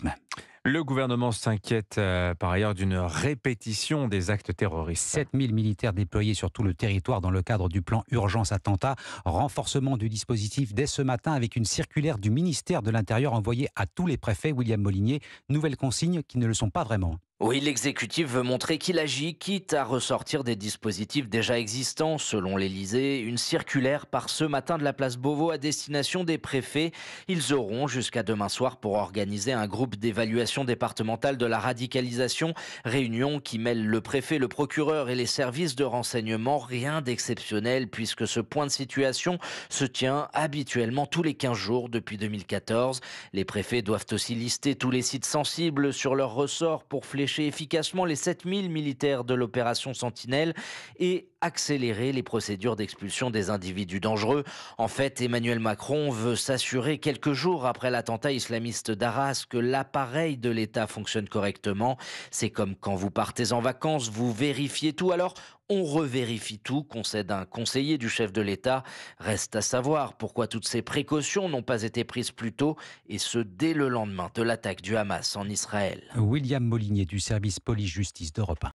terrorisme. Le gouvernement s'inquiète par ailleurs d'une répétition des actes terroristes. 7000 militaires déployés sur tout le territoire dans le cadre du plan urgence attentat. Renforcement du dispositif dès ce matin avec une circulaire du ministère de l'Intérieur envoyée à tous les préfets. William Molinier, nouvelles consignes qui ne le sont pas vraiment. Oui, l'exécutif veut montrer qu'il agit, quitte à ressortir des dispositifs déjà existants. Selon l'Élysée, une circulaire part ce matin de la place Beauvau à destination des préfets. Ils auront jusqu'à demain soir pour organiser un groupe d'évaluation départementale de la radicalisation. Réunion qui mêle le préfet, le procureur et les services de renseignement. Rien d'exceptionnel puisque ce point de situation se tient habituellement tous les 15 jours depuis 2014. Les préfets doivent aussi lister tous les sites sensibles sur leur ressort pour flécher efficacement les 7000 militaires de l'opération Sentinelle et accélérer les procédures d'expulsion des individus dangereux. En fait, Emmanuel Macron veut s'assurer quelques jours après l'attentat islamiste d'Arras que l'appareil de l'État fonctionne correctement. C'est comme quand vous partez en vacances, vous vérifiez tout, alors on revérifie tout, concède un conseiller du chef de l'État. Reste à savoir pourquoi toutes ces précautions n'ont pas été prises plus tôt, et ce dès le lendemain de l'attaque du Hamas en Israël. William Molinier du service police-justice d'Europe 1.